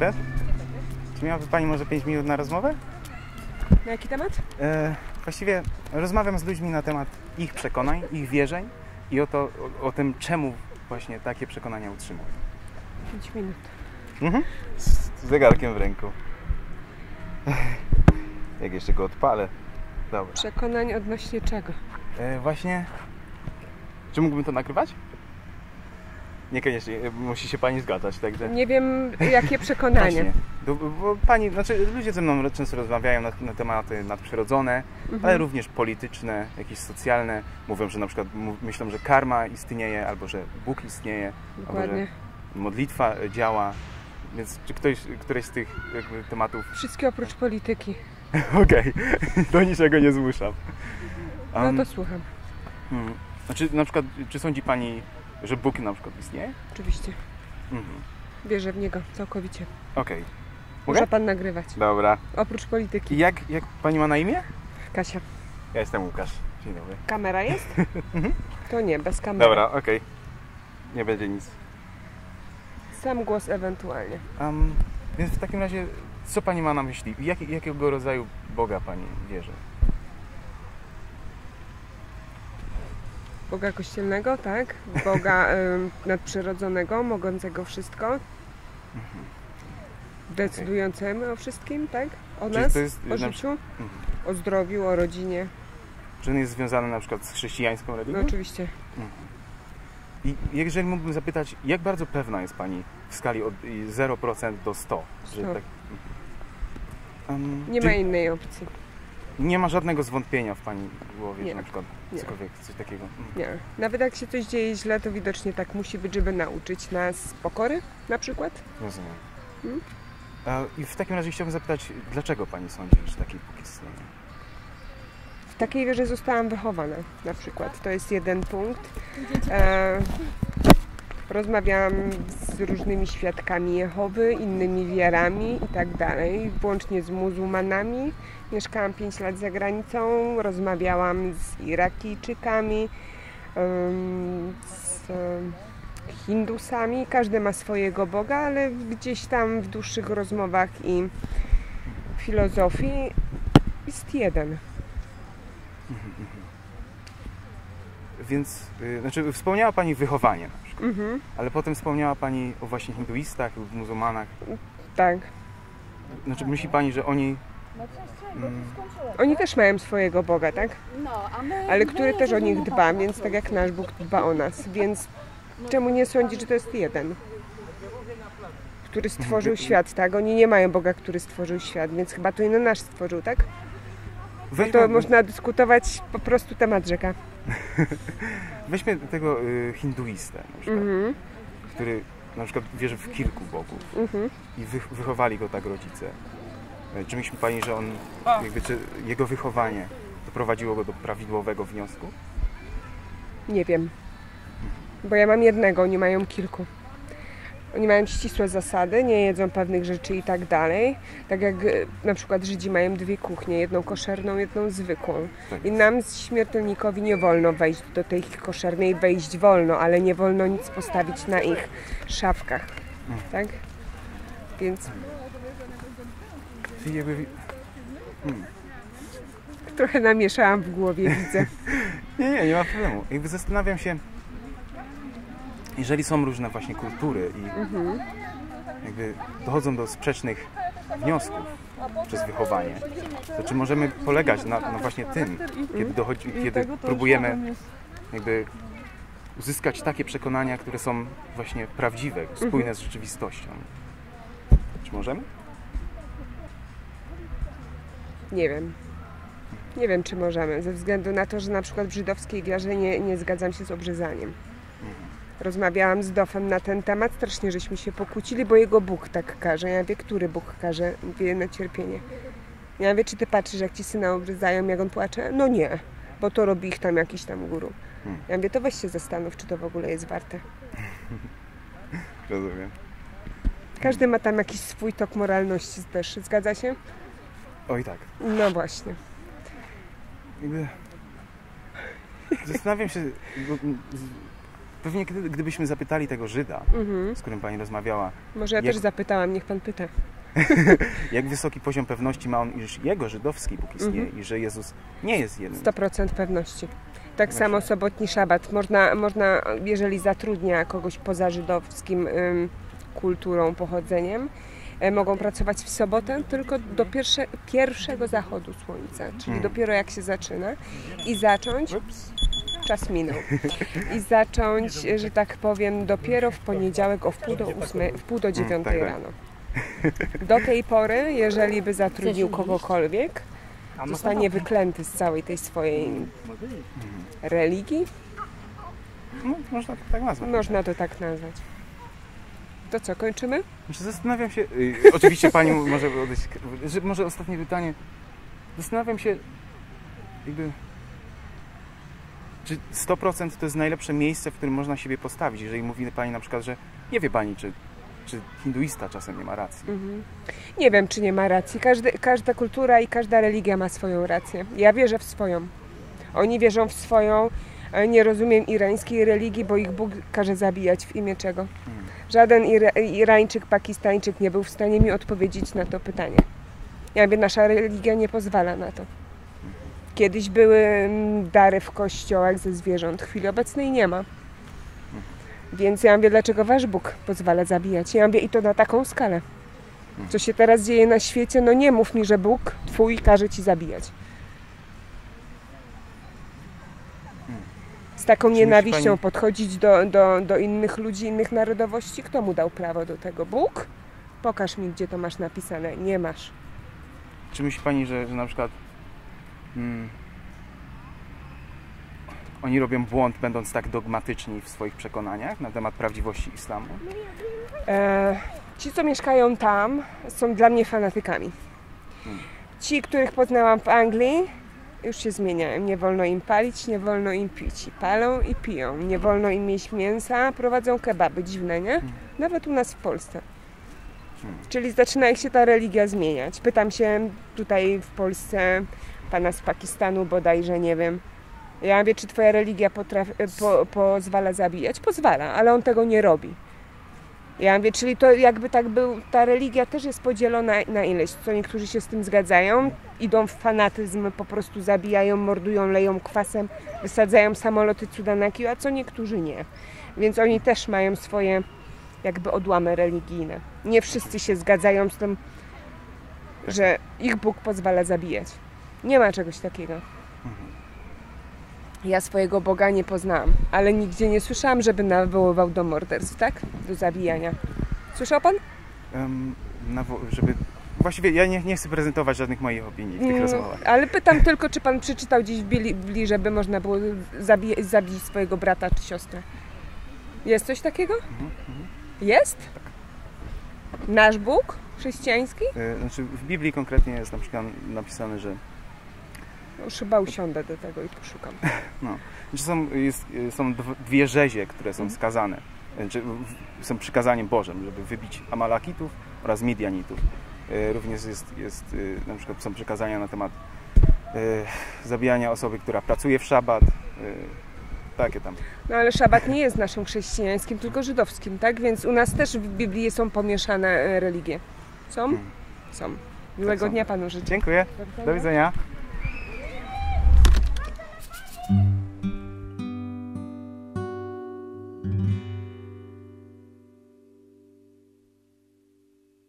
dobry. Czy miałaby Pani może 5 minut na rozmowę? Na jaki temat? Właściwie rozmawiam z ludźmi na temat ich przekonań, ich wierzeń i o tym, czemu właśnie takie przekonania utrzymują. 5 minut. Mhm. Z zegarkiem w ręku. Jak jeszcze go odpalę. Dobra. Przekonań odnośnie czego? Właśnie... Czy mógłbym to nagrywać? Niekoniecznie, musi się Pani zgadzać, także... Nie wiem, jakie przekonanie. Bo Pani, znaczy ludzie ze mną często rozmawiają na tematy nadprzyrodzone, ale również polityczne, jakieś socjalne. Mówią, że na przykład myślą, że karma istnieje, albo że Bóg istnieje, albo że modlitwa działa. Więc czy któreś z tych jakby, tematów... Wszystkie oprócz polityki. Okej, do niczego nie zmuszam. No to słucham. Znaczy, na przykład, czy sądzi Pani, że Bóg na przykład istnieje? Oczywiście. Wierzę w Niego całkowicie. Okej. Może Pan nagrywać. Dobra. Oprócz polityki. I jak Pani ma na imię? Kasia. Ja jestem Łukasz. Dzień dobry. Kamera jest? To nie, bez kamery. Dobra, okej. Nie będzie nic. Sam głos ewentualnie. Więc w takim razie, co Pani ma na myśli? Jakiego rodzaju Boga Pani wierzy? Boga kościelnego, tak? Boga nadprzyrodzonego, mogącego wszystko. Decydującemu o wszystkim, tak? O nas, o życiu, o zdrowiu, o rodzinie. Czy on jest związany na przykład z chrześcijańską religią? No oczywiście. I jeżeli mógłbym zapytać, jak bardzo pewna jest Pani w skali od 0% do 100%? Że tak... Nie ma innej opcji. Nie ma żadnego zwątpienia w Pani głowie, że na przykład cokolwiek, coś takiego. Nie. Nawet jak się coś dzieje źle, to widocznie tak musi być, żeby nauczyć nas pokory, na przykład. Rozumiem. I w takim razie chciałbym zapytać, dlaczego Pani sądzi, że taki Bóg istnieje? W takiej wierze zostałam wychowana, na przykład. To jest jeden punkt. Rozmawiałam z różnymi świadkami Jehowy, innymi wierami i tak dalej, włącznie z muzułmanami. Mieszkałam 5 lat za granicą, rozmawiałam z Irakijczykami, z Hindusami. Każdy ma swojego Boga, ale gdzieś tam w dłuższych rozmowach i filozofii jest jeden. Więc, znaczy wspomniała Pani wychowanie na przykład, ale potem wspomniała Pani o właśnie hinduistach lub muzułmanach. Tak. Znaczy myśli Pani, że oni... Oni też mają swojego Boga, tak? Ale który też o nich dba, więc tak jak nasz Bóg dba o nas, więc czemu nie sądzić, że to jest jeden, który stworzył świat, tak? Oni nie mają Boga, który stworzył świat, więc chyba to inny nasz stworzył, tak? No to można dyskutować, po prostu temat rzeka. Weźmy tego hinduistę, na przykład, który na przykład wierzy w kilku bogów i wychowali go tak rodzice. Czy myśli Pani, że on, jakby, czy jego wychowanie doprowadziło go do prawidłowego wniosku? Nie wiem, bo ja mam jednego, oni mają kilku. Oni mają ścisłe zasady, nie jedzą pewnych rzeczy i tak dalej. Tak jak na przykład Żydzi mają dwie kuchnie, jedną koszerną, jedną zwykłą. I nam, śmiertelnikowi, nie wolno wejść do tej koszernej, wejść wolno, ale nie wolno nic postawić na ich szafkach, tak? Więc... Trochę namieszałam w głowie, widzę. Nie ma problemu. Jakby zastanawiam się, jeżeli są różne właśnie kultury i jakby dochodzą do sprzecznych wniosków przez wychowanie, to czy możemy polegać na właśnie tym, kiedy próbujemy jakby uzyskać takie przekonania, które są właśnie prawdziwe, spójne z rzeczywistością? Czy możemy? Nie wiem. Nie wiem, czy możemy, ze względu na to, że na przykład w żydowskiej wierze nie zgadzam się z obrzezaniem. Rozmawiałam z Dofem na ten temat, strasznie żeśmy się pokłócili, bo jego Bóg tak każe. Ja wie, który Bóg każe, wie na cierpienie. Ja wie, czy ty patrzysz, jak ci syna obryzają, jak on płacze? No nie, bo to robi ich tam jakiś tam guru. Ja wie, to weź się zastanów, czy to w ogóle jest warte. Rozumiem. Każdy ma tam jakiś swój tok moralności też, zgadza się? Oj tak. No właśnie. Zastanawiam się... Pewnie gdybyśmy zapytali tego Żyda, z którym Pani rozmawiała... Może ja też zapytałam, niech Pan pyta. Jak wysoki poziom pewności ma on, iż jego żydowski Bóg istnieje i że Jezus nie jest jednym. 100% pewności. Tak właśnie. Samo sobotni szabat. Można, jeżeli zatrudnia kogoś poza żydowskim kulturą, pochodzeniem, mogą pracować w sobotę tylko do pierwszego zachodu słońca, czyli dopiero jak się zaczyna i zacząć... Czas minął. I zacząć, że tak powiem, dopiero w poniedziałek o wpół do dziewiątej rano. Do tej pory, jeżeli by zatrudnił kogokolwiek, zostanie wyklęty z całej tej swojej religii. No, można to tak nazwać. Można to tak nazwać. To co, kończymy? Zastanawiam się, oczywiście Pani może odejść, może ostatnie pytanie. Zastanawiam się, jakby... Czy 100% to jest najlepsze miejsce, w którym można siebie postawić? Jeżeli mówi Pani na przykład, że nie wie Pani, czy hinduista czasem nie ma racji. Nie wiem, czy nie ma racji. Każda kultura i każda religia ma swoją rację. Ja wierzę w swoją. Oni wierzą w swoją. Nie rozumiem irańskiej religii, bo ich Bóg każe zabijać w imię czego. Żaden Irańczyk, Pakistańczyk nie był w stanie mi odpowiedzieć na to pytanie. Jakby nasza religia nie pozwala na to. Kiedyś były dary w kościołach ze zwierząt. W chwili obecnej nie ma. Więc ja mówię, dlaczego wasz Bóg pozwala zabijać? Ja mówię, i to na taką skalę. Co się teraz dzieje na świecie, no nie mów mi, że Bóg twój każe ci zabijać. Z taką nienawiścią pani... podchodzić do innych ludzi, innych narodowości. Kto mu dał prawo do tego? Bóg? Pokaż mi, gdzie to masz napisane. Nie masz. Czy myśli Pani, że na przykład oni robią błąd, będąc tak dogmatyczni w swoich przekonaniach na temat prawdziwości islamu? Ci, co mieszkają tam, są dla mnie fanatykami. Ci, których poznałam w Anglii, już się zmieniają. Nie wolno im palić, nie wolno im pić. Palą i piją. Nie wolno im jeść mięsa, prowadzą kebaby. Dziwne, nie? Nawet u nas w Polsce. Czyli zaczyna się ta religia zmieniać. Pytam się tutaj w Polsce pana z Pakistanu bodajże, nie wiem. Ja mówię, czy twoja religia pozwala zabijać? Pozwala, ale on tego nie robi. Ja mówię, czyli to jakby tak był, ta religia też jest podzielona na ileś, co niektórzy się z tym zgadzają, idą w fanatyzm, po prostu zabijają, mordują, leją kwasem, wysadzają samoloty cudanaki, a co niektórzy nie. Więc oni też mają swoje jakby odłamy religijne. Nie wszyscy się zgadzają z tym, że ich Bóg pozwala zabijać. Nie ma czegoś takiego. Ja swojego Boga nie poznałam, ale nigdzie nie słyszałam, żeby nawoływał do morderstw, tak? Do zabijania. Słyszał Pan? Właściwie ja nie chcę prezentować żadnych moich opinii w tych rozmowach. Ale pytam tylko, czy Pan przeczytał gdzieś w Biblii, żeby można było zabić swojego brata czy siostrę. Jest coś takiego? Jest? Tak. Nasz Bóg chrześcijański? Znaczy w Biblii konkretnie jest na przykład napisane, że... Już chyba usiądę do tego i poszukam. No. Są dwie rzezie, które są skazane. Znaczy, są przykazaniem Bożym, żeby wybić Amalakitów oraz Midianitów. Również na przykład są przykazania na temat zabijania osoby, która pracuje w szabat. Takie tam. No ale szabat nie jest naszym chrześcijańskim, tylko żydowskim, tak? Więc u nas też w Biblii są pomieszane religie. Są? Są. Miłego dnia Panu życzę. Dziękuję. Do widzenia.